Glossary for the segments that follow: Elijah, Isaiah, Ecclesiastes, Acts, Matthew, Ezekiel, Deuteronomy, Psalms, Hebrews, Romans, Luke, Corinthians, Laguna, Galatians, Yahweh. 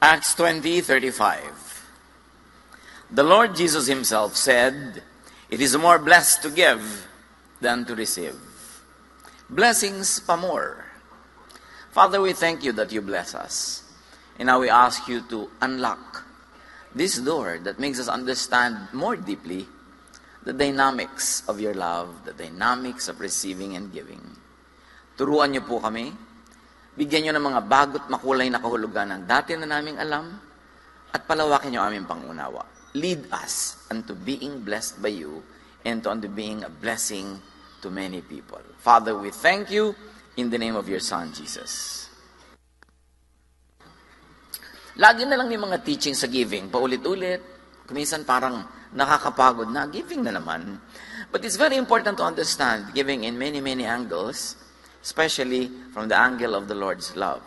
Acts 20:35. The Lord Jesus himself said, "It is more blessed to give than to receive." Blessings pa more. Father, we thank you that you bless us. And now we ask you to unlock this door that makes us understand more deeply the dynamics of your love, the dynamics of receiving and giving. Turuan niyo po kami, bigyan niyo ng mga bago't makulay na kahulugan ng dati na naming alam, at palawakin niyo aming pangunawa. Lead us unto being blessed by you and unto being a blessing to many people. Father, we thank you in the name of your Son, Jesus. Lagi na lang yung mga teaching sa giving, paulit-ulit, kuminsan parang nakakapagod na, giving na naman. But it's very important to understand giving in many, many angles, especially from the angle of the Lord's love.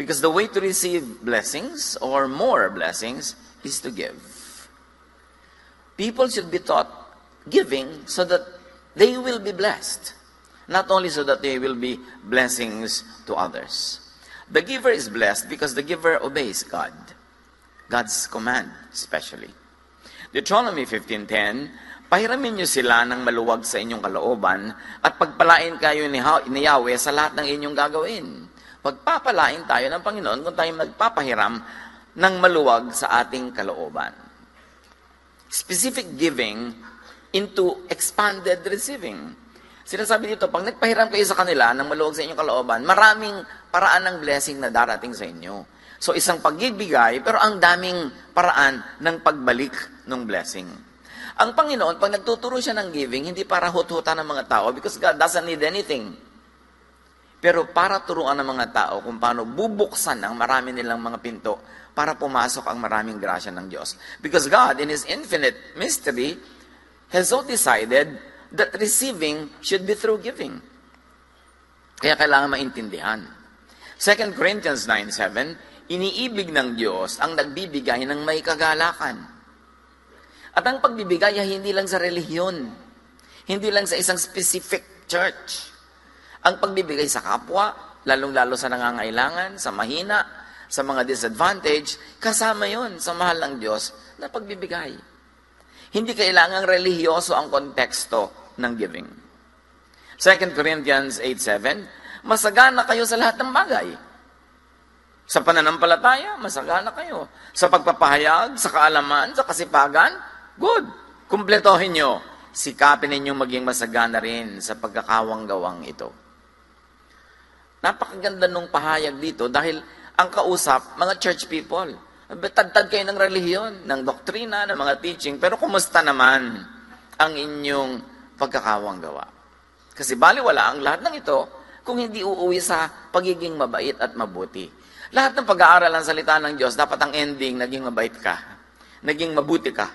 Because the way to receive blessings or more blessings is to give. People should be taught giving so that they will be blessed. Not only so that they will be blessings to others. The giver is blessed because the giver obeys God. God's command especially. Deuteronomy 15:10, "Pahiramin niyo sila ng maluwag sa inyong kalooban at pagpalain kayo ni Yahweh sa lahat ng inyong gagawin." Pagpapalain tayo ng Panginoon kung tayo magpapahiram ng maluwag sa ating kalooban. Specific giving into expanded receiving. Sinasabi dito, pag nagpahiram kayo sa kanila ng maluwag sa inyong kalooban, maraming paraan ng blessing na darating sa inyo. So isang pagbibigay, pero ang daming paraan ng pagbalik ng blessing. Ang Panginoon, pag nagtuturo siya ng giving, hindi para hut-hutan ng mga tao because God doesn't need anything. Pero para turuan ng mga tao kung paano bubuksan ang marami nilang mga pinto para pumasok ang maraming grasya ng Diyos. Because God, in His infinite mystery, has so decided that receiving should be through giving. Kaya kailangan maintindihan. 2 Corinthians 9:7, "Iniibig ng Diyos ang nagbibigay ng may kagalakan." At ang pagbibigay ay hindi lang sa relihiyon, hindi lang sa isang specific church. Ang pagbibigay sa kapwa, lalong-lalo sa nangangailangan, sa mahina, sa mga disadvantage, kasama yon sa mahal ng Diyos na pagbibigay. Hindi kailangang relihiyoso ang konteksto ng giving. 2 Corinthians 8:7, "Masagana kayo sa lahat ng bagay." Sa pananampalataya, masagana kayo. Sa pagpapahayag, sa kaalaman, sa kasipagan, good. Kumpletohin nyo. Sikapin ninyong maging masagana rin sa pagkakawang-gawang ito. Napakaganda nung pahayag dito dahil ang kausap, mga church people. Tad-tad kayo ng relihiyon, ng doktrina, ng mga teaching. Pero kumusta naman ang inyong pagkakawang-gawa? Kasi baliwala ang lahat ng ito kung hindi uuwi sa pagiging mabait at mabuti. Lahat ng pag-aaral ng salita ng Diyos, dapat ang ending, naging mabait ka, naging mabuti ka,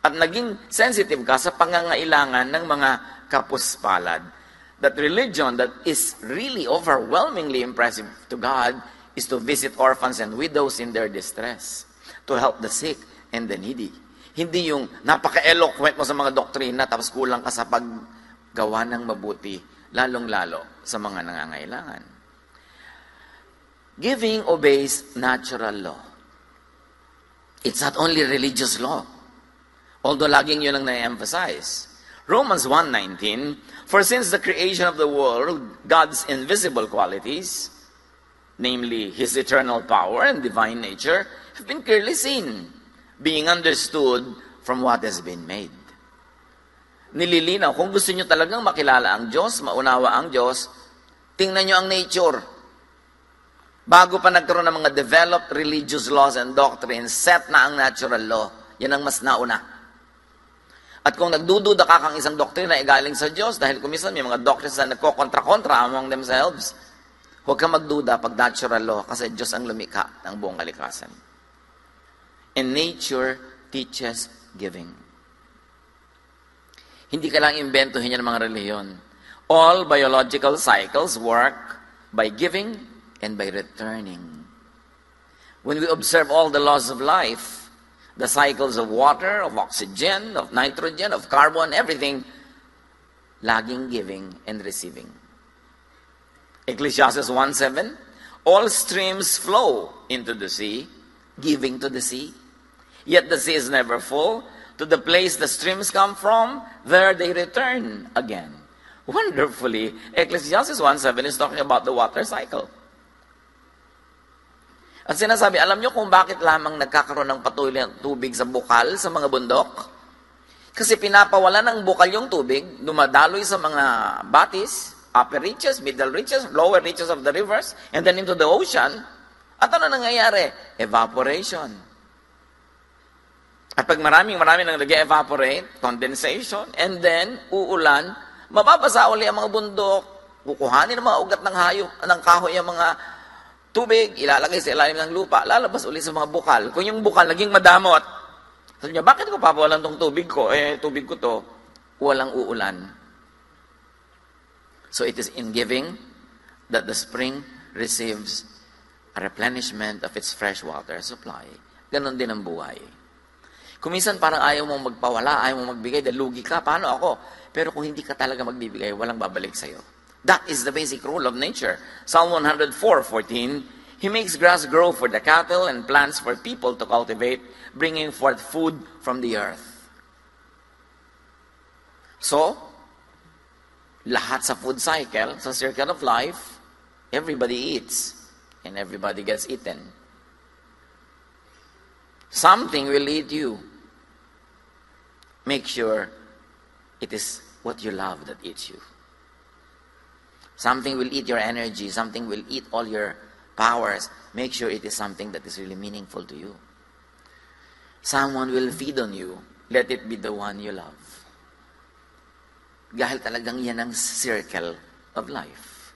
at naging sensitive ka sa pangangailangan ng mga kapuspalad. That religion that is really overwhelmingly impressive to God is to visit orphans and widows in their distress, to help the sick and the needy. Hindi yung napaka-eloquent mo sa mga doktrina tapos kulang ka sa paggawa ng mabuti, lalong-lalo sa mga nangangailangan. Giving obeys natural law. It's not only religious law. Although laging yun ang na-emphasize. Romans 1:19, "For since the creation of the world, God's invisible qualities, namely His eternal power and divine nature, have been clearly seen, being understood from what has been made." Nililinaw, kung gusto nyo talagang makilala ang Diyos, maunawa ang Diyos, tingnan nyo ang nature. Bago pa nagkaroon ng mga developed religious laws and doctrines, set na ang natural law. Yan ang mas nauna. At kung nagdududa ka kang isang doktrina ay galing sa Diyos, dahil kumisan may mga doctrines na nagkokontra-kontra among themselves, huwag kang magduda pag natural law, kasi Diyos ang lumikha ng buong kalikasan. And nature teaches giving. Hindi ka lang imbentuhin niya ng mga reliyon. All biological cycles work by giving and by returning. When we observe all the laws of life, the cycles of water, of oxygen, of nitrogen, of carbon, everything, laging giving and receiving. Ecclesiastes 1:7, all streams flow into the sea, giving to the sea. Yet the sea is never full. To the place the streams come from, there they return again. Wonderfully, Ecclesiastes 1:7 is talking about the water cycle. At sinasabi, alam nyo kung bakit lamang nagkakaroon ng patuloy ng tubig sa bukal, sa mga bundok? Kasi pinapawala ng bukal yung tubig, dumadaloy sa mga batis, upper reaches, middle reaches, lower reaches of the rivers, and then into the ocean. At ano nangyayari? Evaporation. At pag maraming nang nag-evaporate, condensation, and then uulan, mababasa uli ang mga bundok, kukuhanin ang mga ugat ng hayop, ng kahoy ang mga tubig, ilalagay sa ilalim ng lupa, lalabas uli sa mga bukal. Kung yung bukal naging madamot, sabi niya, bakit ko papawalan tong tubig ko? Eh, tubig ko to, walang uulan. So it is in giving that the spring receives a replenishment of its fresh water supply. Ganon din ang buhay. Kung minsan parang ayaw mong magpawala, ayaw mong magbigay, dalugi ka, paano ako? Pero kung hindi ka talaga magbibigay, walang babalik sa'yo. That is the basic rule of nature. Psalm 104:14. He makes grass grow for the cattle and plants for people to cultivate, bringing forth food from the earth. So, lahat sa food cycle, sa circle of life, everybody eats and everybody gets eaten. Something will eat you. Make sure it is what you love that eats you. Something will eat your energy. Something will eat all your powers. Make sure it is something that is really meaningful to you. Someone will feed on you. Let it be the one you love. Dahil talagang yan ang circle of life.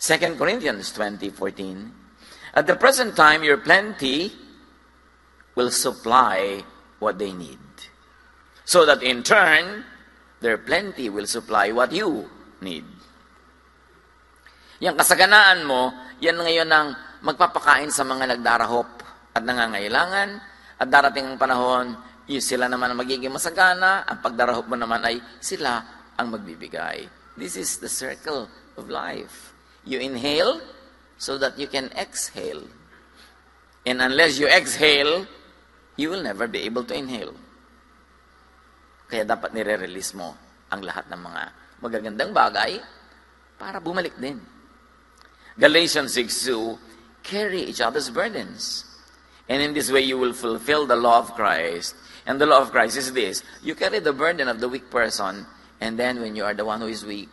2 Corinthians 20:14. At the present time, your plenty will supply what they need. So that in turn, their plenty will supply what you need. Yang kasaganaan mo, yan ngayon ang magpapakain sa mga nagdarahop at nangangailangan. At darating ang panahon, sila naman ang magiging masagana. Ang pagdarahop mo naman ay sila ang magbibigay. This is the circle of life. You inhale so that you can exhale. And unless you exhale, you will never be able to inhale. Kaya dapat nire-release mo ang lahat ng mga magagandang bagay para bumalik din. Galatians 6:2, carry each other's burdens. And in this way you will fulfill the law of Christ. And the law of Christ is this, you carry the burden of the weak person, and then when you are the one who is weak,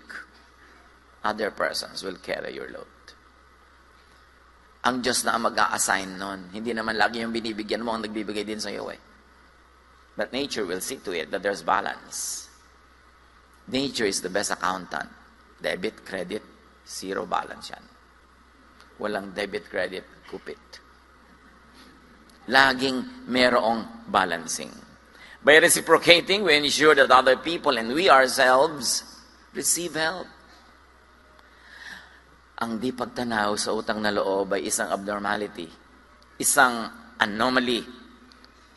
other persons will carry your load. Ang Diyos na ang mag-a-assign nun. Hindi naman lagi yung binibigyan mo ang nagbibigay din sa iyo eh. But nature will see to it that there's balance. Nature is the best accountant. Debit, credit, zero balance yan. Walang debit, credit, kupit. Laging merong balancing. By reciprocating, we ensure that other people and we ourselves receive help. Ang di pagtanaw sa utang na loob ay isang abnormality, isang anomaly,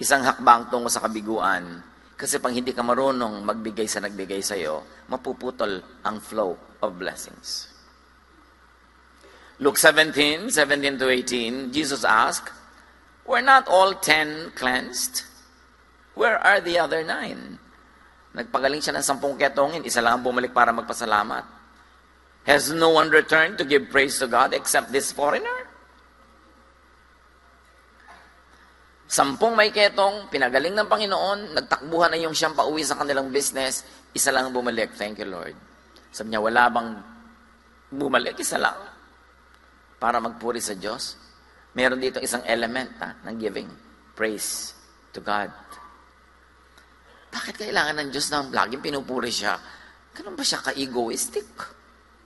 isang hakbang tungo sa kabiguan. Kasi pang hindi ka marunong magbigay sa nagbigay sa'yo, mapuputol ang flow of blessings. Luke 17:17-18, Jesus asked, were not all 10 cleansed? Where are the other 9? Nagpagaling siya ng 10 ketongin, isa lang ang bumalik para magpasalamat. Has no one returned to give praise to God except this foreigner? 10 may ketong, pinagaling ng Panginoon, nagtakbuhan na yung siyang pauwi sa kanilang business, isa lang ang bumalik, thank you Lord. Sabi niya, wala bang bumalik, isa lang. Para magpuri sa Diyos, meron dito isang element ng giving, praise to God. Bakit kailangan ng Diyos na laging pinupuri siya? Ganun ba siya ka-egoistic?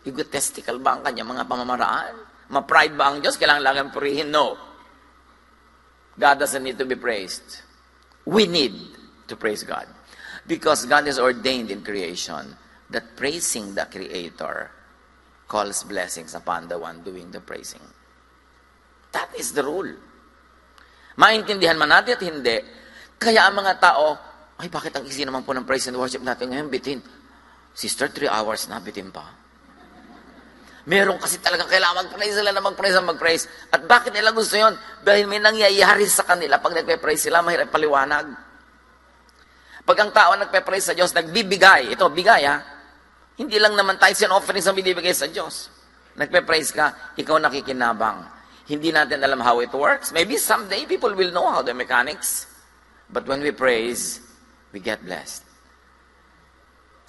Egotistical ba ang kanyang mga pamamaraan? Ma-pride ba ang Diyos? Kailangan lang purihin? No. God doesn't need to be praised. We need to praise God. Because God is ordained in creation that praising the Creator calls blessings upon the one doing the praising. That is the rule. Maintindihan man natin at hindi, kaya ang mga tao, ay bakit ang easy naman po ng praise and worship natin ngayon bitin? Sister, 3 hours na bitin pa. Meron kasi talagang kailangan mag-praise sila na mag-praise. At bakit nila gusto yun? Dahil may nangyayari sa kanila pag nagpe-praise sila, mahirap paliwanag. Pag ang tao nagpe-praise sa Diyos, nagbibigay. Ito, bigay ha. Hindi lang naman tithes and offerings ang binibigay sa Diyos. Nagpe-praise ka, ikaw nakikinabang. Hindi natin alam how it works. Maybe someday people will know how the mechanics. But when we praise, we get blessed.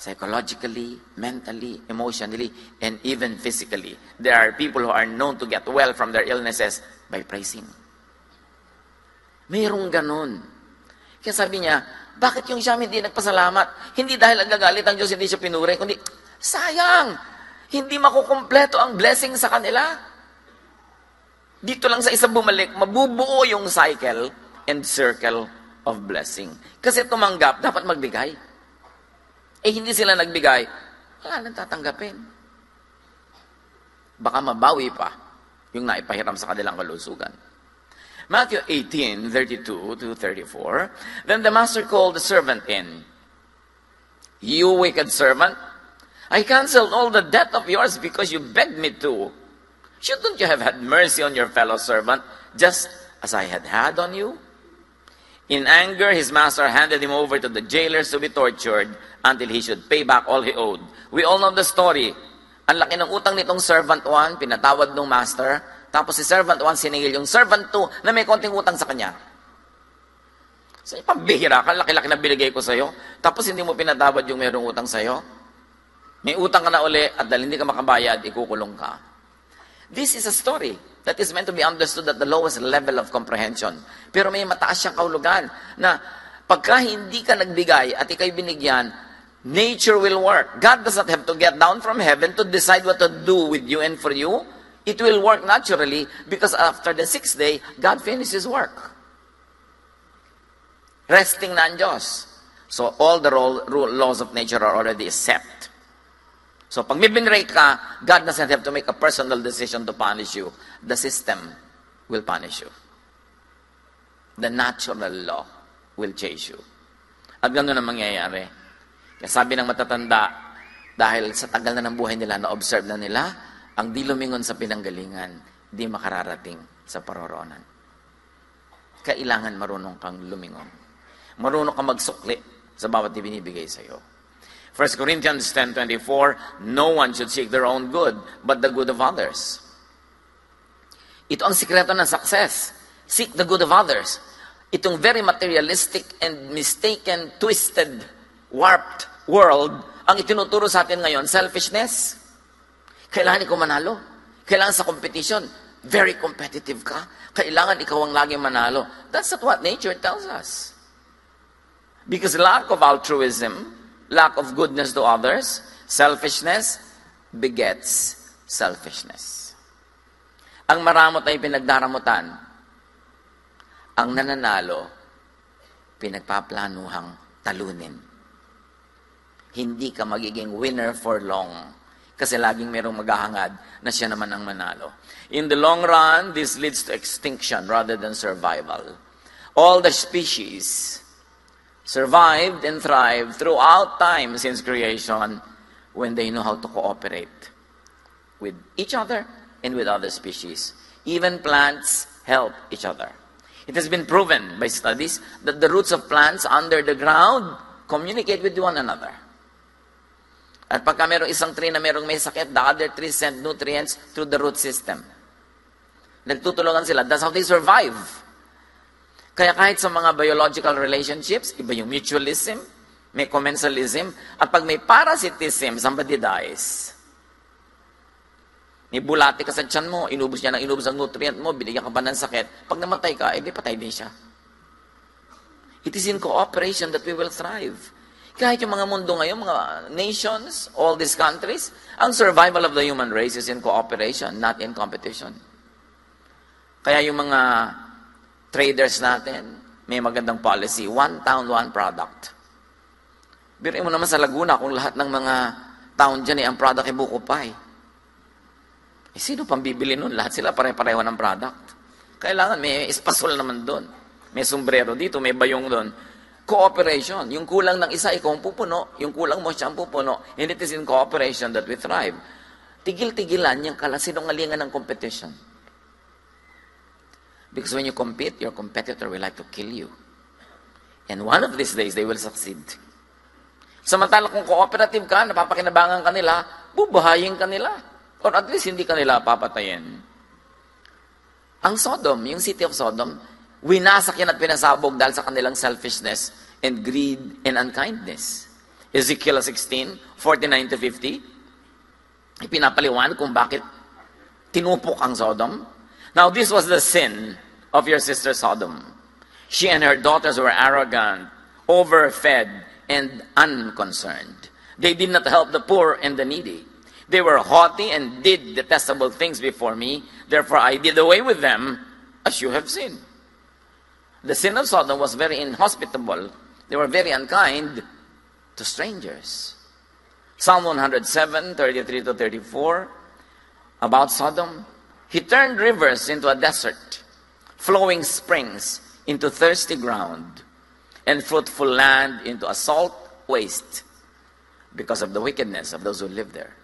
Psychologically, mentally, emotionally, and even physically. There are people who are known to get well from their illnesses by praising. Mayroong ganun. Kaya sabi niya, bakit yung siyam hindi nagpasalamat? Hindi dahil nagagalit ang Diyos, hindi siya pinuri, kundi, sayang! Hindi makukumpleto ang blessing sa kanila. Dito lang sa isang bumalik, mabubuo yung cycle and circle of blessing. Kasi tumanggap, dapat magbigay. Eh, hindi sila nagbigay, wala nang tatanggapin. Baka mabawi pa yung naipahiram sa kanilang kalusugan. Matthew 18:32-34, Then the master called the servant in. You wicked servant, I canceled all the debt of yours because you begged me to. Shouldn't you have had mercy on your fellow servant, just as I had had on you? In anger, his master handed him over to the jailers to be tortured until he should pay back all he owed. We all know the story. Ang laki ng utang nitong servant 1, pinatawad ng master, tapos si servant 1 siningil yung servant 2 na may konting utang sa kanya. So, pambihira ka, laki-laki na binigay ko sa'yo, tapos hindi mo pinatawad yung mayroong utang sa'yo. May utang ka na uli at dahil hindi ka makabayad, ikukulong ka. This is a story that is meant to be understood at the lowest level of comprehension. Pero may mataas siyang kaulugan na pagka hindi ka nagbigay at ikay binigyan, nature will work. God does not have to get down from heaven to decide what to do with you and for you. It will work naturally because after the 6th day, God finishes work. Resting na ang Diyos. So all the laws of nature are already set. So, pag may binrate ka, God doesn't have to make a personal decision to punish you. The system will punish you. The natural law will chase you. At gano'n ang mangyayari. Kaya sabi ng matatanda, dahil sa tagal na ng buhay nila, na-observe na nila, ang di lumingon sa pinanggalingan, di makararating sa paroroonan. Kailangan marunong kang lumingon. Marunong kang magsukli sa bawat ibinibigay sa'yo. 1 Corinthians 10:24, no one should seek their own good, but the good of others. Ito ang sikreto ng success. Seek the good of others. Itong very materialistic and mistaken, twisted, warped world, ang itinuturo sa atin ngayon, selfishness. Kailangan ikaw manalo. Kailangan sa competition, very competitive ka. Kailangan ikaw ang laging manalo. That's not what nature tells us. Because lack of altruism, lack of goodness to others, selfishness begets selfishness. Ang maramot ay pinagdaramutan. Ang nananalo, pinagpaplanuhang talunin. Hindi ka magiging winner for long kasi laging merong maghahangad na siya naman ang manalo. In the long run, this leads to extinction rather than survival. All the species survived and thrived throughout time since creation when they know how to cooperate with each other and with other species. Even plants help each other. It has been proven by studies that the roots of plants under the ground communicate with one another. At pagka merong isang tree na merong may sakit, the other trees send nutrients through the root system. Nagtutulungan sila. That's how they survive. Kaya kahit sa mga biological relationships, iba yung mutualism, may commensalism, at pag may parasitism, somebody dies. May bulati ka sa tiyan mo, inubos niya ng inubos ang nutrient mo, binigyan ka pa ng sakit, pag namatay ka, di patay din siya. It is in cooperation that we will thrive. Kahit yung mga mundo ngayon, mga nations, all these countries, ang survival of the human race is in cooperation, not in competition. Kaya yung mga traders natin, may magandang policy. One town, one product. Biruin mo naman sa Laguna kung lahat ng mga town dyan, ang product ay buko pa eh. Eh sino pang bibili nun? Lahat sila pare-pareho ng product. Kailangan may espasol naman doon. May sombrero dito, may bayong doon. Cooperation. Yung kulang ng isa, ikaw ang pupuno. Yung kulang mo, siya ang pupuno. And it is in cooperation that we thrive. tigil-tigilan yung kasinungalingan ng competition. Because when you compete, your competitor will like to kill you. And one of these days, they will succeed. Samantala kung cooperative ka, napapakinabangan ka nila, bubuhayin ka nila. Or at least, hindi ka nila papatayin. Ang Sodom, yung city of Sodom, winasak yan at pinasabog dahil sa kanilang selfishness and greed and unkindness. Ezekiel 16, 49-50, ipinapaliwan kung bakit tinupok ang Sodom. Now, this was the sin of your sister Sodom. She and her daughters were arrogant, overfed, and unconcerned. They did not help the poor and the needy. They were haughty and did detestable things before me. Therefore, I did away with them, as you have seen. The sin of Sodom was very inhospitable. They were very unkind to strangers. Psalm 107, 33-34, about Sodom. He turned rivers into a desert, flowing springs into thirsty ground, and fruitful land into a salt waste because of the wickedness of those who live there.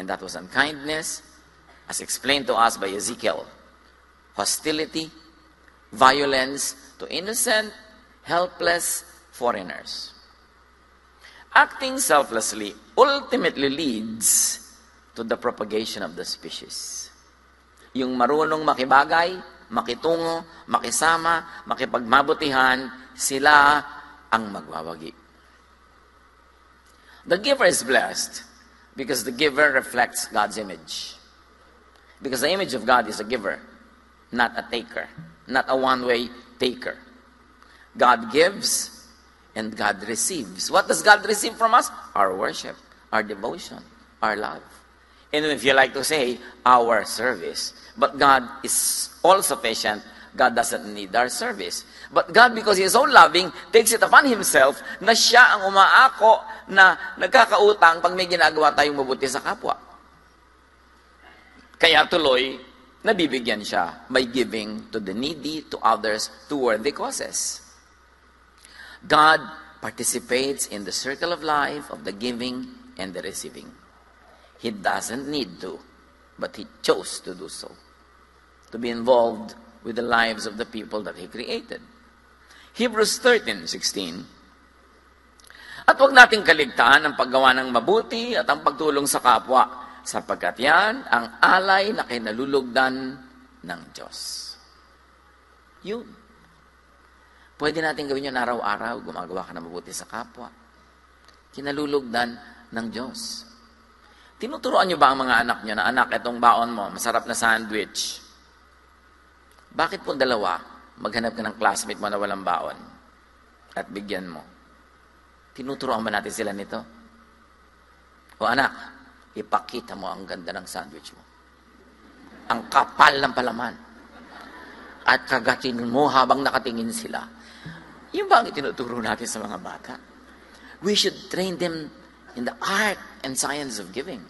And that was unkindness, as explained to us by Ezekiel. Hostility, violence to innocent, helpless foreigners. Acting selflessly ultimately leads to the propagation of the species. Yung marunong makibagay, makitungo, makisama, makipagmabutihan, sila ang magwawagi. The giver is blessed because the giver reflects God's image. Because the image of God is a giver, not a taker. Not a one-way taker. God gives and God receives. What does God receive from us? Our worship, our devotion, our love. And if you like to say, our service. But God is all sufficient. God doesn't need our service. But God, because He is so loving, takes it upon Himself na Siya ang umaako na nagkakautang pag may ginagawa tayong mabuti sa kapwa. Kaya tuloy, nabibigyan siya by giving to the needy, to others, to worthy causes. God participates in the circle of life of the giving and the receiving. He doesn't need to, but He chose to do so, to be involved with the lives of the people that He created. Hebrews 13:16. At huwag nating kaligtaan ang paggawa ng mabuti at ang pagtulong sa kapwa, sapagkat yan ang alay na kinalulugdan ng Diyos. Yun. Pwede natin gawin yun araw-araw, gumagawa ka na mabuti sa kapwa. Kinalulugdan ng Diyos. Tinuturoan nyo ba ang mga anak nyo na, anak, itong baon mo, masarap na sandwich? Bakit po dalawa, maghanap ka ng classmate mo na walang baon at bigyan mo? Tinuturoan ba natin sila nito? O anak, ipakita mo ang ganda ng sandwich mo. Ang kapal ng palaman. At kagatin mo habang nakatingin sila. Yung ba ang itinuturo natin sa mga bata? We should train them in the art and science of giving.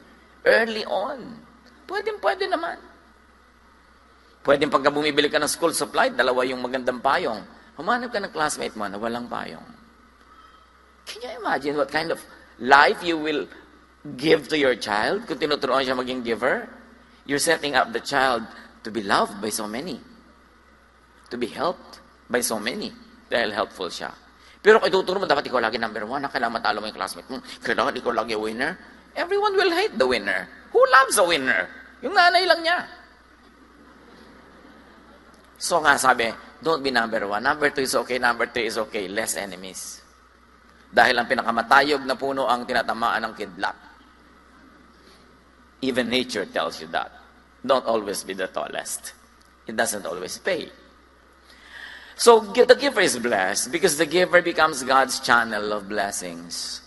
Early on. Pwede naman. Pwede pagka bumibili ka ng school supply, dalawa yung magandang payong. Humanap ka ng classmate mo na walang payong. Can you imagine what kind of life you will give to your child? Kung tinuturoan siya maging giver, you're setting up the child to be loved by so many. To be helped by so many. Dahil helpful siya. Pero kung ituturo mo, dapat ikaw lagi number one. Kailangan matalo mo yung classmate mo. Kailangan ikaw lagi winner. Everyone will hate the winner. Who loves a winner? Yung nanay lang niya. So nga sabi, don't be number one. Number two is okay. Number three is okay. Less enemies. Dahil ang pinakamatayog na puno ang tinatamaan ng kidlat. Even nature tells you that. Don't always be the tallest. It doesn't always pay. So the giver is blessed because the giver becomes God's channel of blessings.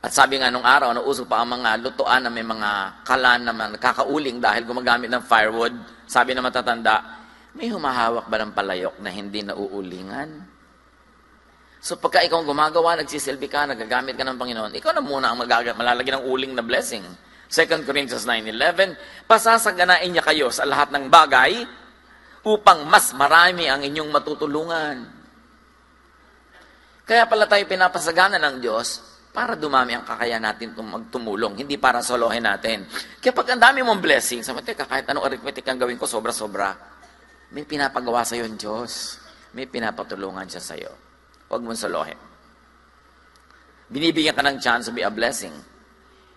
At sabi nga nung araw, nauso pa ang mga lutuan na may mga kalan na nakakauling dahil gumagamit ng firewood. Sabi na matatanda, may humahawak ba ng palayok na hindi nauulingan? So pagka ikaw gumagawa, nagsisilbi ka, nagagamit ka ng Panginoon, ikaw na muna ang malalagyan ng uling na blessing. 2 Corinthians 9:11, pasasaganain niya kayo sa lahat ng bagay upang mas marami ang inyong matutulungan. Kaya pala tayo pinapasagana ng Diyos para dumami ang kakayahan natin magtumulong, hindi para solohin natin. Kaya pag ang dami mong blessings, sabi, teka, kahit anong arithmetic ang gawin ko, sobra-sobra, may pinapagawa sa'yo ang Diyos. May pinapatulungan siya sa'yo. Huwag mong solohin. Binibigyan ka ng chance to be a blessing.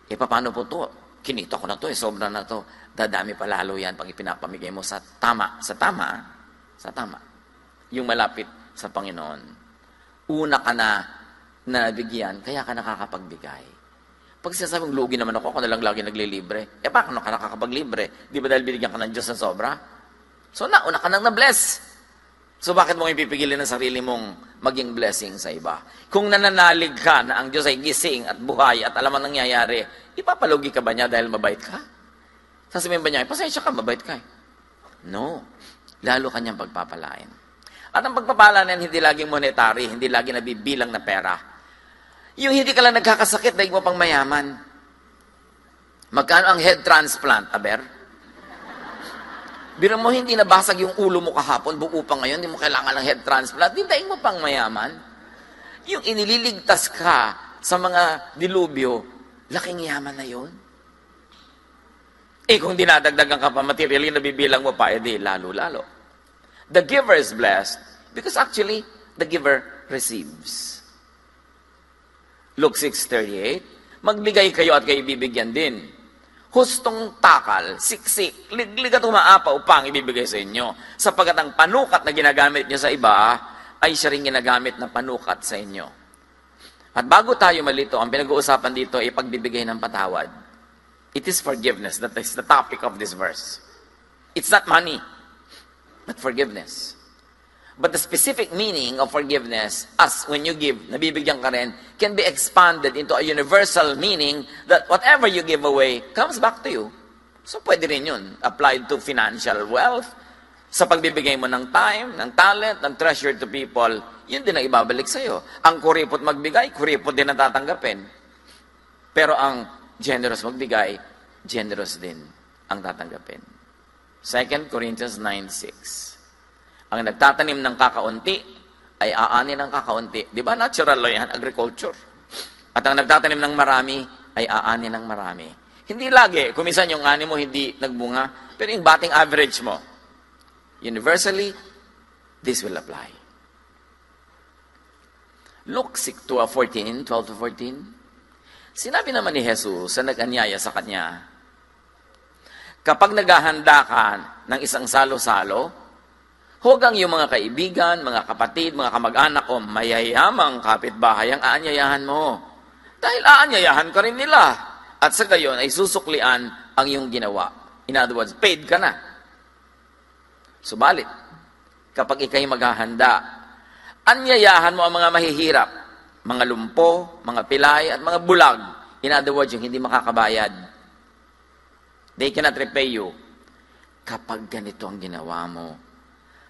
E paano po to? Kinita ko na to, sobra na to. Dadami pa lalo yan pag ipinapamigay mo sa tama. Sa tama, sa tama. Yung malapit sa Panginoon. Una ka na nabigyan, kaya ka nakakapagbigay. Pag sinasabing, lugi naman ako na lang lagi naglilibre. E paano ka nakakapaglibre? Di ba dahil binigyan ka ng Diyos na sobra? So nauna ka nang na-bless. So bakit mo ipipigilin ang sarili mong maging blessing sa iba? Kung nananalig ka na ang Diyos ay gising at buhay at alam ang nangyayari, ipapalugi ka ba niya dahil mabait ka? Sasabihin ba niya, pasensya ka, mabait ka eh. No. Lalo ka niyang pagpapalain. At ang pagpapala na yan, hindi laging monetary, hindi laging nabibilang na pera. Yung hindi ka lang nagkakasakit, dahil mo pang mayaman. Magkano ang head transplant, aber? Biro mo, hindi nabasag yung ulo mo kahapon, buo pa ngayon, hindi mo kailangan ng head transplant, hintayin mo pang mayaman. Yung inililigtas ka sa mga dilubyo, laking yaman na yun. Eh kung dinadagdagan ka pa materially, nabibilang mo pa, edi lalo-lalo. The giver is blessed because actually, the giver receives. Luke 6:38, magbigay kayo at kayo bibigyan din. Hustong takal, siksik, liglig at umaapaw upang ibibigay sa inyo. Sapagat ang panukat na ginagamit nyo sa iba, ay siya rin ginagamit na panukat sa inyo. At bago tayo malito, ang pinag-uusapan dito ay pagbibigay ng patawad. It is forgiveness. That is the topic of this verse. It's not money, but forgiveness. But the specific meaning of forgiveness, as when you give, nabibigyan ka rin, can be expanded into a universal meaning that whatever you give away comes back to you. So pwede rin yun. Applied to financial wealth, sa pagbibigay mo ng time, ng talent, ng treasure to people, yun din ang ibabalik sa'yo. Ang kuripot magbigay, kuripot din ang tatanggapin. Pero ang generous magbigay, generous din ang tatanggapin. 2 Corinthians 9:6. Ang nagtatanim ng kakaunti ay aani ng kakaunti. Di ba natural law yan? Agriculture. At ang nagtatanim ng marami ay aani ng marami. Hindi lagi. Kumisan yung ani mo hindi nagbunga. Pero yung batting average mo, universally, this will apply. Luke 6:12-14, sinabi naman ni Jesus sa nag-anyaya sa kanya, kapag naghahanda ka ng isang salo-salo, huwag ang iyong mga kaibigan, mga kapatid, mga kamag-anak o mayayamang kapitbahay ang aanyayahan mo. Dahil aanyayahan ka rin nila. At sa gayon ay susuklian ang iyong ginawa. In other words, paid ka na. Subalit, kapag ikay maghahanda, anyayahan mo ang mga mahihirap, mga lumpo, mga pilay, at mga bulag. In other words, yung hindi makakabayad. They cannot repay you. Kapag ganito ang ginawa mo,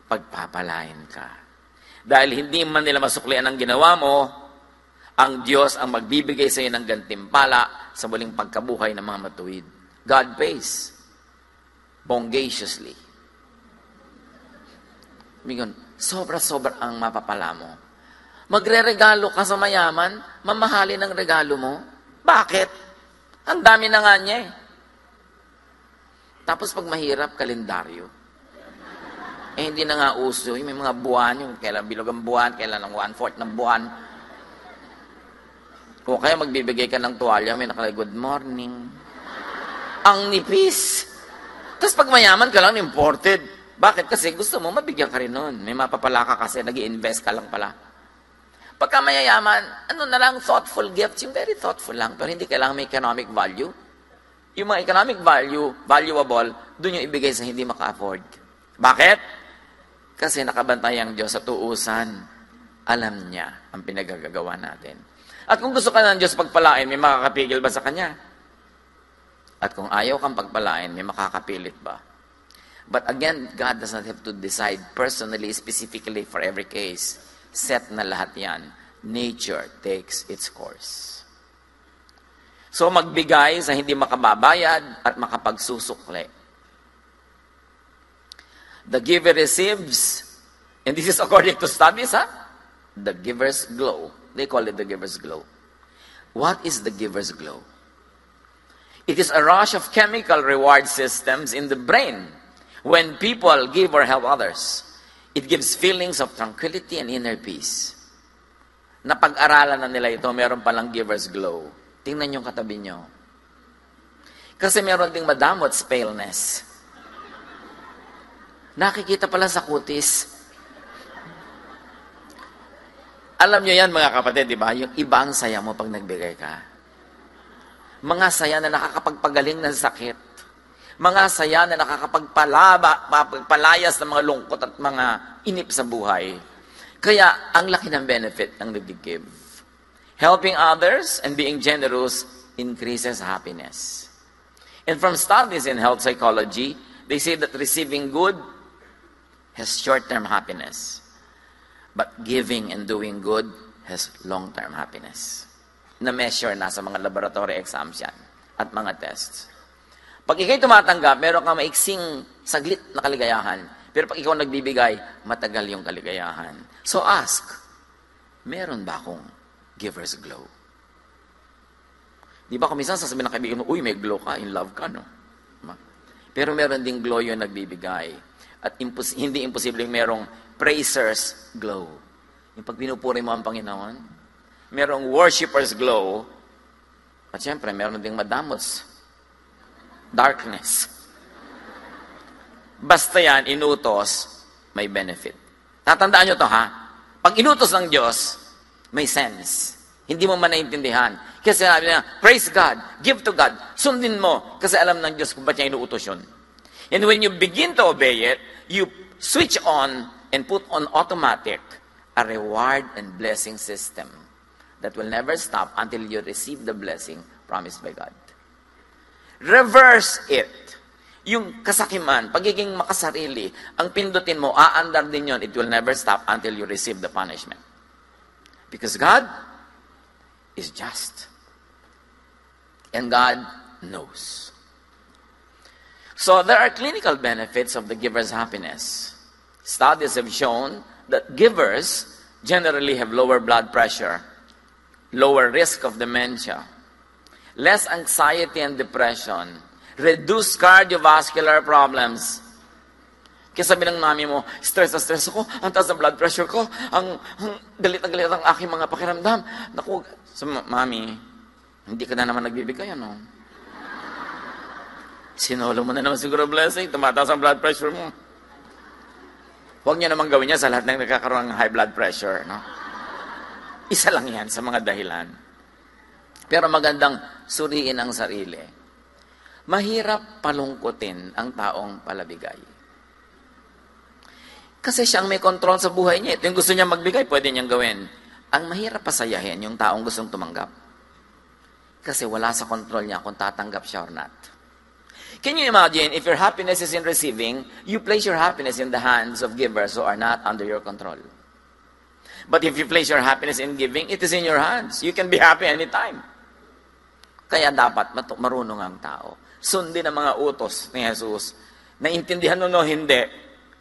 pagpapalain ka. Dahil hindi man nila masuklian ang ginawa mo, ang Diyos ang magbibigay sa iyo ng gantimpala sa muling pagkabuhay ng mga matuwid. God pays bongaciously. Sobra-sobra ang mapapala mo. Magre-regalo ka sa mayaman, mamahalin ang regalo mo. Bakit? Ang dami na nga niya eh. Tapos pag mahirap, kalendaryo. Eh, hindi na nga uso. May mga buwan, yung kailan bilog ang buwan, kailan ang 1/4 ng buwan. O kaya magbibigay ka ng tuwalya, may nakalagay, good morning. Ang nipis. Tapos pag mayaman ka lang, imported. Bakit? Kasi gusto mo, mabigyan ka rin nun. May mapapala ka kasi, nag-i-invest ka lang pala. Pagka mayayaman, ano na lang, thoughtful gifts, yung very thoughtful lang, pero hindi kailangan may economic value. Yung mga economic value, valuable, dun yung ibigay sa hindi maka-afford. Bakit? Kasi nakabantay ang Diyos sa tuusan. Alam niya ang pinagagagawa natin. At kung gusto ka ng Diyos pagpalain, may makakapigil ba sa Kanya? At kung ayaw kang pagpalain, may makakapilit ba? But again, God does not have to decide personally, specifically for every case. Set na lahat yan. Nature takes its course. So magbigay sa hindi makababayad at makapagsusukli. The giver receives, and this is according to studies, the giver's glow. They call it the giver's glow. What is the giver's glow? It is a rush of chemical reward systems in the brain when people give or help others. It gives feelings of tranquility and inner peace. Napag-aralan na nila ito, meron palang giver's glow. Tingnan yung katabi nyo. Kasi meron ding madamot's paleness. Nakikita pala sa kutis. Alam nyo yan mga kapatid, di ba? Yung iba ang saya mo pag nagbigay ka. Mga saya na nakakapagpagaling ng sakit. Mga saya na nakakapagpalayas ng mga lungkot at mga inip sa buhay. Kaya ang laki ng benefit ng nag-give. Helping others and being generous increases happiness. And from studies in health psychology, they say that receiving good has short-term happiness. But giving and doing good has long-term happiness. Na-measure na sa mga laboratory exams yan at mga tests. Pag ikay tumatanggap, meron kang maiksing saglit na kaligayahan. Pero pag ikaw nagbibigay, matagal yung kaligayahan. So ask, meron ba akong giver's glow? Di ba kung minsan sasabihin ng kaibigan mo, uy, may glow ka, in love ka, no? Pero meron ding glow yung nagbibigay. At hindi imposibleng merong praisers glow. Yung pag pinupuri mo ang Panginoon, merong worshipers glow. At syempre, meron ding madamos. Darkness. Basta yan, inutos, may benefit. Tatandaan nyo to ha. Pag inutos ng Diyos, may sense. Hindi mo man naiintindihan. Kasi sinabi niya, praise God, give to God, sundin mo. Kasi alam ng Diyos kung ba't niya inuutos yun. And when you begin to obey it, you switch on and put on automatic a reward and blessing system that will never stop until you receive the blessing promised by God. Reverse it. Yung kasakiman, pagiging makasarili, ang pindutin mo, aandar din yun, it will never stop until you receive the punishment. Because God is just. And God knows. So there are clinical benefits of the giver's happiness. Studies have shown that givers generally have lower blood pressure, lower risk of dementia, less anxiety and depression, reduced cardiovascular problems. Kesa bilang mami mo, stress na stress ako, ang taas ng blood pressure ko, ang galit na galit ang aking mga pakiramdam. Naku, so, mami, hindi ka na naman nagbibigay, ano? Sinolo mo na naman siguro blessing, tumataas ang blood pressure mo. Huwag niya naman gawin niya sa lahat ng nakakaroon ng high blood pressure, no? Isa lang yan sa mga dahilan. Pero magandang suriin ang sarili. Mahirap palungkutin ang taong palabigay. Kasi siyang may control sa buhay niya. Ito yung gusto niya magbigay, pwede niyang gawin. Ang mahirap pasayahin yung taong gustong tumanggap. Kasi wala sa control niya kung tatanggap siya or not. Can you imagine, if your happiness is in receiving, you place your happiness in the hands of givers who are not under your control. But if you place your happiness in giving, it is in your hands. You can be happy anytime. Kaya dapat marunong ang tao. Sundin ang mga utos ni Jesus. Naintindihan mo no, hindi.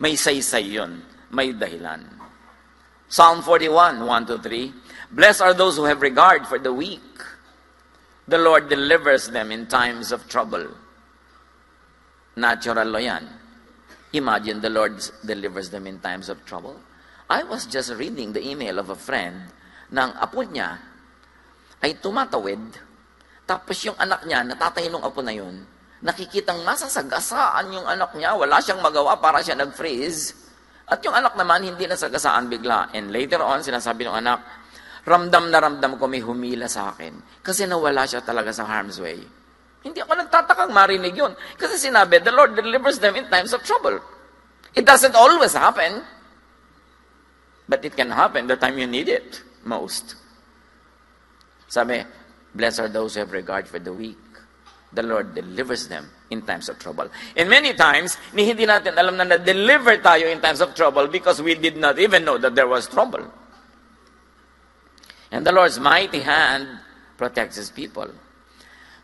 May saysay yun. May dahilan. Psalm 41, 1-3. Blessed are those who have regard for the weak. The Lord delivers them in times of trouble. Natural lo yan. Imagine the Lord delivers them in times of trouble. I was just reading the email of a friend na ang apo niya ay tumatawid. Tapos yung anak niya, natatay nung apo na yun, nakikitang masasagasaan yung anak niya, wala siyang magawa para siya nag-freeze. At yung anak naman, hindi nasagasaan bigla. And later on, sinasabi ng anak, ramdam na ramdam ko may humila sa akin. Kasi nawala siya talaga sa harm's way. Hindi ako nagtatakang marinig yun. Kasi sinabi, the Lord delivers them in times of trouble. It doesn't always happen. But it can happen the time you need it most. Sabi, blessed are those who have regard for the weak. The Lord delivers them in times of trouble. And many times, hindi natin alam na na-deliver tayo in times of trouble because we did not even know that there was trouble. And the Lord's mighty hand protects His people.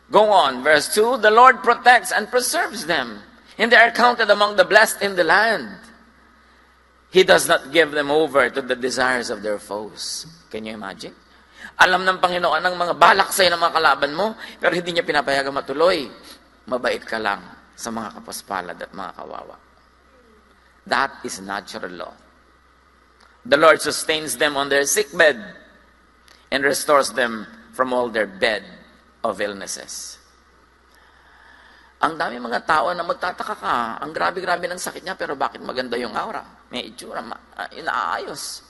Go on, verse 2, the Lord protects and preserves them, and they are counted among the blessed in the land. He does not give them over to the desires of their foes. Can you imagine? Alam ng Panginoon ang mga balak sa'yo ng mga kalaban mo, pero hindi niya pinapayagang matuloy. Mabait ka lang sa mga kapaspalad at mga kawawa. That is natural law. The Lord sustains them on their sickbed and restores them from all their bed of illnesses. Ang dami mga tao na magtataka ka, ang grabe-grabe ng sakit niya, pero bakit maganda yung aura? May itsura, inaayos.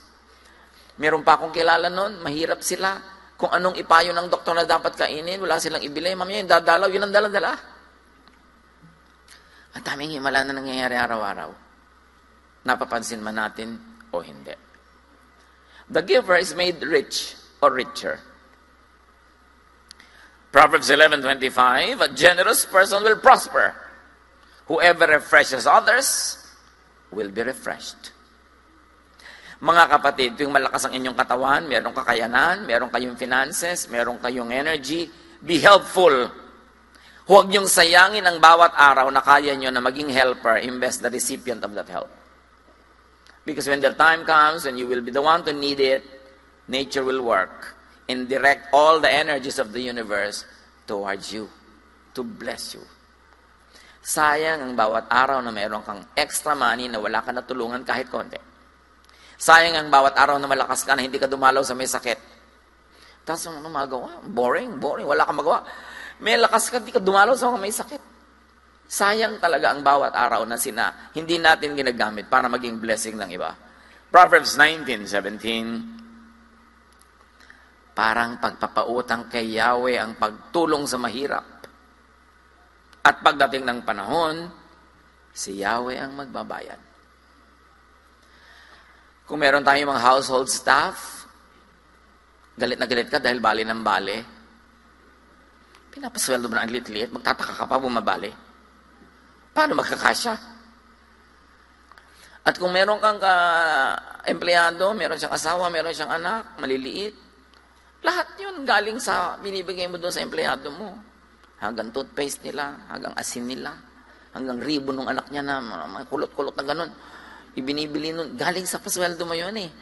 Meron pa akong kilala noon, mahirap sila. Kung anong ipayo ng doktor na dapat kainin, wala silang ibili. Mamaya, yung dadalaw, yun ang daladala. Ang daming himala na nangyayari araw-araw. Napapansin man natin o hindi. The giver is made rich or richer. Proverbs 11:25, a generous person will prosper. Whoever refreshes others will be refreshed. Mga kapatid, tuwing malakas ang inyong katawan, merong kakayanan, merong kayong finances, merong kayong energy, be helpful. Huwag niyong sayangin ang bawat araw na kaya niyo na maging helper, invest the recipient of that help. Because when the time comes, and you will be the one to need it, nature will work and direct all the energies of the universe towards you, to bless you. Sayang ang bawat araw na mayroon kang extra money na wala ka natulungan kahit konti. Sayang ang bawat araw na malakas ka na hindi ka dumalaw sa may sakit. Tapos ano magawa? Boring, wala kang magawa. May lakas ka, hindi ka dumalaw sa may sakit. Sayang talaga ang bawat araw na hindi natin ginagamit para maging blessing ng iba. Proverbs 19:17, parang pagpapautang kay Yahweh ang pagtulong sa mahirap. At pagdating ng panahon, si Yahweh ang magbabayad. Kung meron tayong mga household staff, galit na galit ka dahil bali ng bali, pinapasweldo mo na ang liit-liit, magtataka ka pa bumabali. Paano magkakasya? At kung meron kang empleyado, meron siyang asawa, meron siyang anak, maliliit, lahat yun galing sa binibigay mo doon sa empleyado mo. Hanggang toothpaste nila, hanggang asin nila, hanggang ribbon ng anak niya na mga kulot-kulot na ganun. Ibinibili nun, galing sa pasweldo mo yun eh.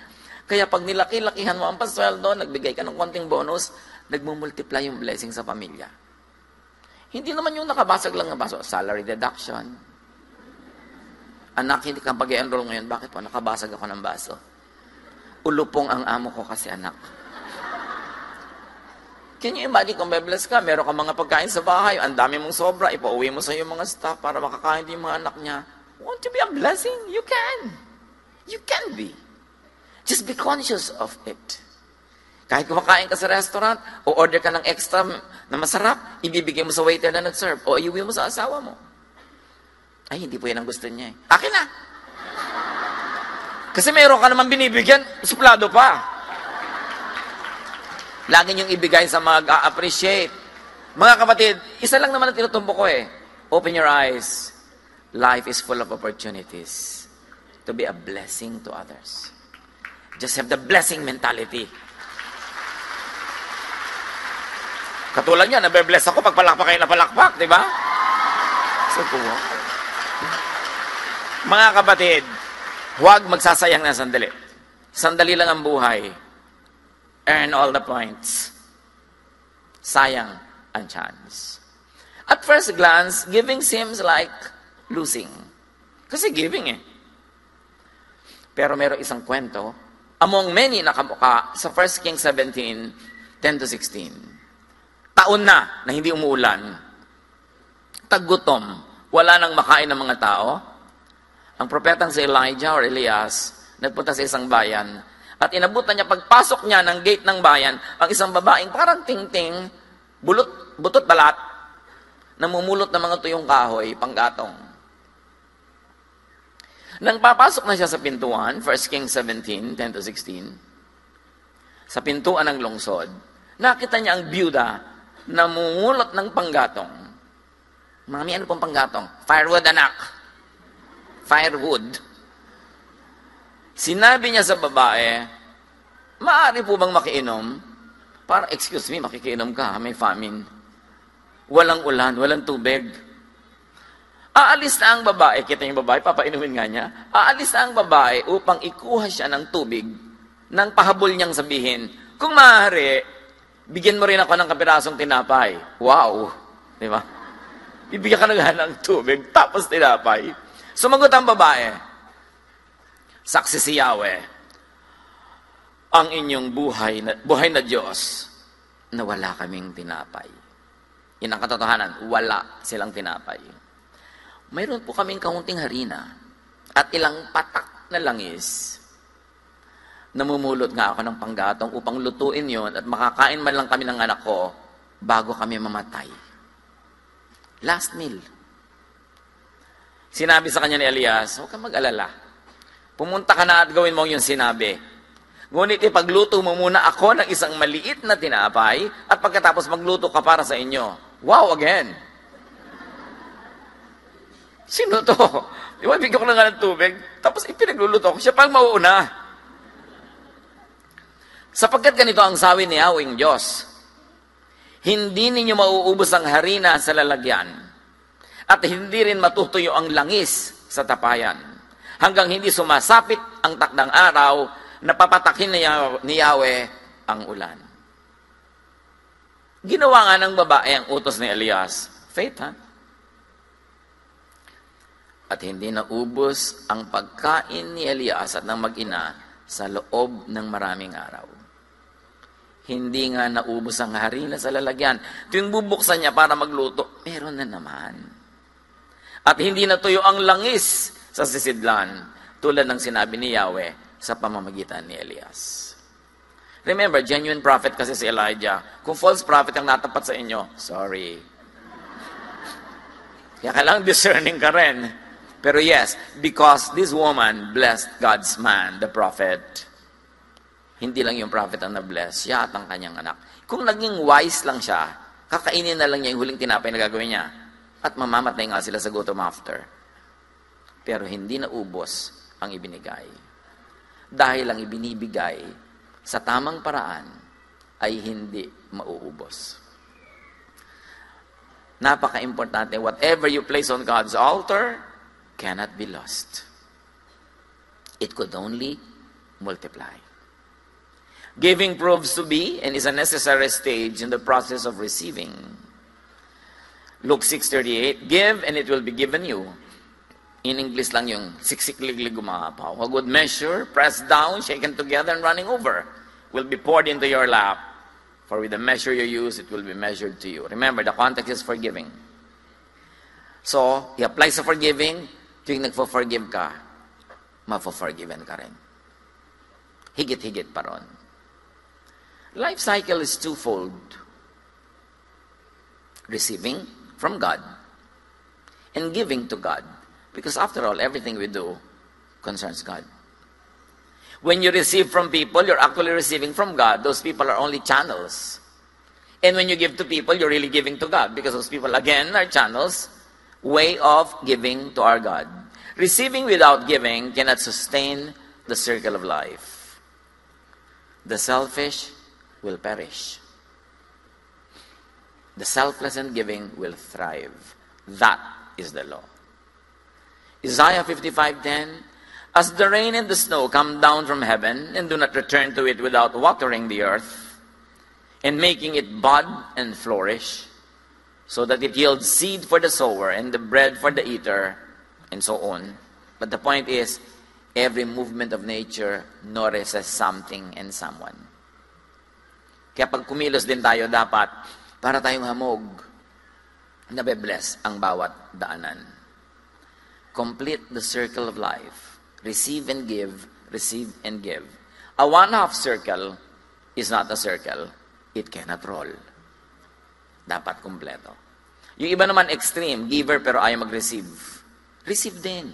Kaya pag nilaki-lakihan mo ang pasweldo, nagbigay ka ng konting bonus, nagmumultiply yung blessing sa pamilya. Hindi naman yung nakabasag lang na baso, salary deduction. Anak, hindi ka pag-enroll ngayon, bakit po? Nakabasag ako ng baso. Ulupong ang amo ko kasi anak. Can you imagine kung bless ka, meron kang mga pagkain sa bahay, ang dami mong sobra, ipauwi mo sa iyong mga staff para makakain din yung mga anak niya. Want to be a blessing? You can. You can be. Just be conscious of it. Kahit kumakain ka sa restaurant, o order ka ng extra na masarap, ibibigay mo sa waiter na nag-serve, o iuwi mo sa asawa mo. Ay, hindi po yan ang gusto niya eh. Akin na! Kasi meron ka naman binibigyan, suplado pa. Lagi niyong ibigay sa mag-appreciate. Mga kapatid, isa lang naman ang tinutumbo ko eh. Open your eyes. Life is full of opportunities to be a blessing to others. Just have the blessing mentality. Katulad niya, nabe-bless ako pag palakpak kayo na palakpak, di ba? So, mga kapatid, huwag magsasayang na sandali. Sandali lang ang buhay. Earn all the points. Sayang ang chance. At first glance, giving seems like losing. Kasi giving eh. Pero meron isang kwento, among many nakamuka sa 1 Kings 17:10-16. Taon na hindi umuulan. Taggutom, wala nang makain ng mga tao. Ang propetang si Elijah or Elias, nagpunta sa isang bayan, at inabutan niya, pagpasok niya ng gate ng bayan, ang isang babaeng parang tingting, butot balat, namumulot ng mga tuyong kahoy, panggatong. Nang papasok na siya sa pintuan, 1 Kings 17:10-16, sa pintuan ng lungsod, nakita niya ang byuda na namumulot ng panggatong. Mami, ano pong panggatong? Firewood, anak. Firewood. Sinabi niya sa babae, maaari po bang makiinom? Para, excuse me, makikiinom ka, may famine. Walang ulan, walang tubig. Aalis na ang babae, kita yung babae, papainumin nga niya. Aalis na ang babae upang ikuha siya ng tubig nang pahabol niyang sabihin, Kung maaari, bigyan mo rin ako ng kapirasong tinapay. Wow! Di ba? Bibigyan ka ng tubig, tapos tinapay. Sumagot ang babae, saksi si Yahweh, ang inyong buhay na Diyos, na wala kaming tinapay. Yun ang katotohanan, wala silang tinapay. Mayroon po kaming kaunting harina at ilang patak na langis. Namumulot nga ako ng panggatong upang lutuin yon at makakain man lang kami ng anak ko bago kami mamatay. Last meal. Sinabi sa kanya ni Elias, huwag kang mag-alala. Pumunta ka na at gawin mo yung sinabi. Ngunit ipagluto mo muna ako ng isang maliit na tinapay at pagkatapos magluto ka para sa inyo. Wow, again! Sino to? Di ba, bigyan ko na nga ng tubig? Tapos ipinagluluto ko siya pang mauuna. Sapagkat ganito ang sawi ni Yahweh Diyos, hindi ninyo mauubos ang harina sa lalagyan at hindi rin matutuyo ang langis sa tapayan hanggang hindi sumasapit ang takdang araw na papatakin ni Yahweh ang ulan. Ginawa nga ng babae ang utos ni Elias. Faith, ha? At hindi naubos ang pagkain ni Elias at ng mag-ina sa loob ng maraming araw. Hindi nga naubos ang harina sa lalagyan. Tuwing bubuksan niya para magluto, meron na naman. At hindi natuyo ang langis sa sisidlan, tulad ng sinabi ni Yahweh sa pamamagitan ni Elias. Remember, genuine prophet kasi si Elijah. Kung false prophet ang natapat sa inyo, sorry. Kaya kailangang discerning ka rin. Pero yes, because this woman blessed God's man, the prophet. Hindi lang yung prophet ang na-bless, siya at ang kanyang anak. Kung naging wise lang siya, kakainin na lang niya yung huling tinapay na gagawin niya at mamamatay nga sila sa gutom after. Pero hindi naubos ang ibinigay. Dahil ang ibinibigay sa tamang paraan ay hindi mauubos. Napaka-importante, whatever you place on God's altar cannot be lost. It could only multiply. Giving proves to be and is a necessary stage in the process of receiving. Luke 6:38, give and it will be given you. In English lang yung siksikliglig gumapaw. A good measure, pressed down, shaken together, and running over, will be poured into your lap. For with the measure you use, it will be measured to you. Remember, the context is forgiving. So, he applies to forgiving. Tuwing nagpo-forgive ka, mafo-forgiven ka rin. Higit-higit pa ron. Life cycle is twofold. Receiving from God and giving to God. Because after all, everything we do concerns God. When you receive from people, you're actually receiving from God. Those people are only channels. And when you give to people, you're really giving to God. Because those people, again, are channels. Way of giving to our God. Receiving without giving cannot sustain the circle of life. The selfish will perish. The selfless and giving will thrive. That is the law. Isaiah 55:10, as the rain and the snow come down from heaven and do not return to it without watering the earth and making it bud and flourish, so that it yields seed for the sower and the bread for the eater, and so on. But the point is, every movement of nature nourishes something and someone. Kaya pag kumilos din tayo, dapat para tayong hamog, nabe-bless ang bawat daanan. Complete the circle of life. Receive and give, receive and give. A one-half circle is not a circle. It cannot roll. Dapat kumpleto. Yung iba naman extreme, giver pero ayaw mag-receive. Receive din.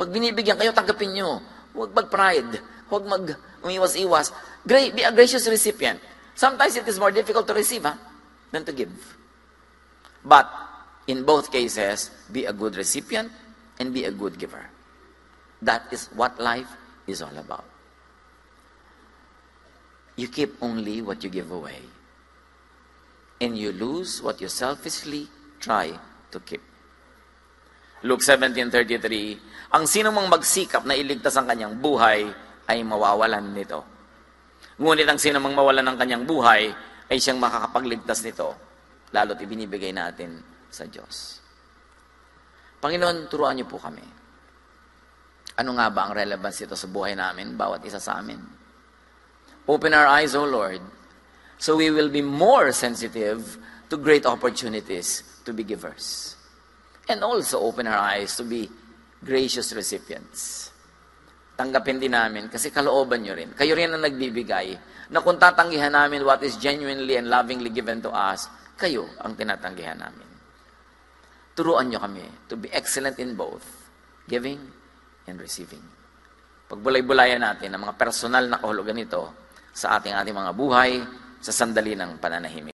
Pag binibigyan kayo, tanggapin nyo. Huwag mag-pride. Huwag mag-umiwas-iwas. Be a gracious recipient. Sometimes it is more difficult to receive than to give. But in both cases, be a good recipient and be a good giver. That is what life is all about. You keep only what you give away. And you lose what you selfishly try to keep. Luke 17:33, ang sinumang magsikap na iligtas ang kanyang buhay ay mawawalan nito. Ngunit ang sinumang mawalan ng kanyang buhay ay siyang makakapagligtas nito, lalo't ibinibigay natin sa Diyos. Panginoon, turuan niyo po kami. Ano nga ba ang relevance ito sa buhay namin, bawat isa sa amin? Open our eyes, O Lord, so we will be more sensitive to great opportunities to be givers. And also open our eyes to be gracious recipients. Tanggapin din namin kasi kalooban nyo rin. Kayo rin ang nagbibigay na kung tatanggihan namin what is genuinely and lovingly given to us, kayo ang tinatanggihan namin. Turuan nyo kami to be excellent in both giving and receiving. Pagbulay-bulayan natin ang mga personal na kahulugan nito sa ating mga buhay sa sandali ng pananahimik.